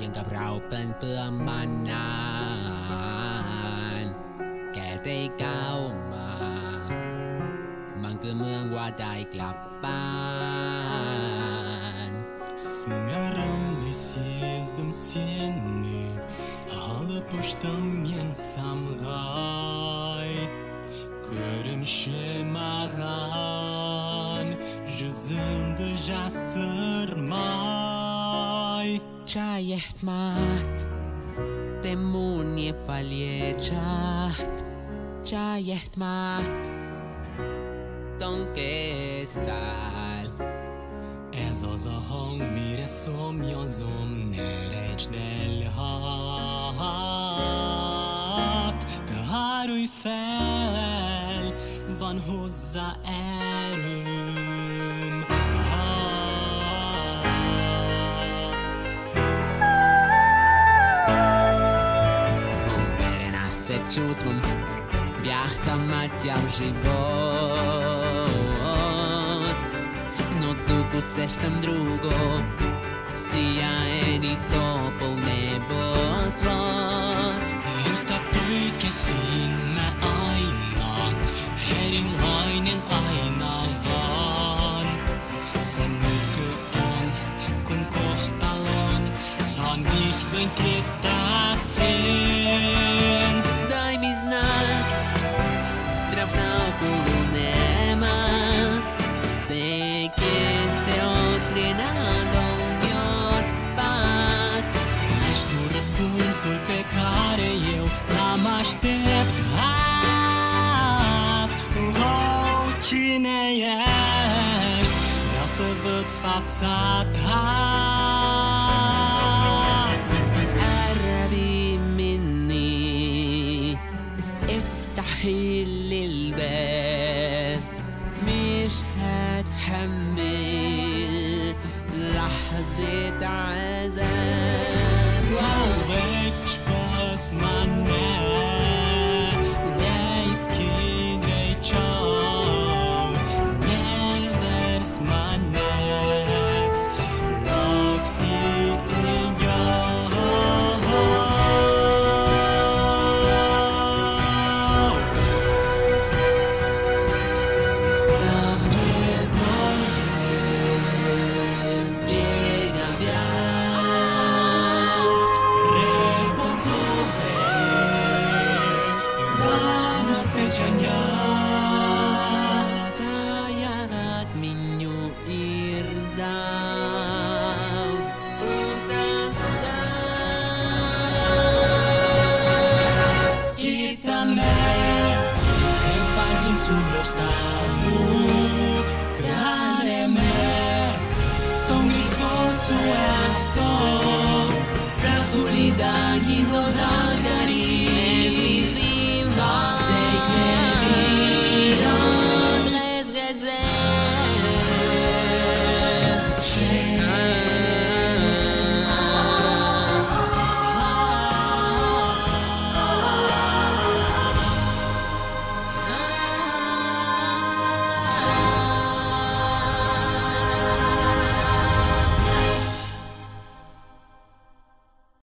ยังกับเราเป็นเพื่อนมานานแก่ได้ก้าวมามันคือเมืองว่าได้กลับบ้านซึ่งอารมณ์ได้เสียดมเสียนเนื้อหาละปุชตัมยังสามไกลKërëm shëmaran Gjëzën dë gjasër maj Qajet mat Të munje falje qat Qajet mat Ton kestal E zoza hong mire som Jo zom në req del hat Të haruj fel Van hozzá erőm Уверена се чувствам Бях самотял живот Но тук усещам друго Сияе ни топъл небосвод Мустапуйке си на айна Herinlainen aina vaan Sen nytkö on, kun kohtalon Saan vihdoin tietää sen Daj mi znak Zdravna kulunema Seke se odrenadon Iotpat Ești tu răspunsul pe care eu l-am așteptat Cine ești? Vreau să văd fața ta قربي مني افتحي لي الباب مش هتحمل لحظة عذاب وعوج بس مني Tongri fosu efto, Pertulida ghidoda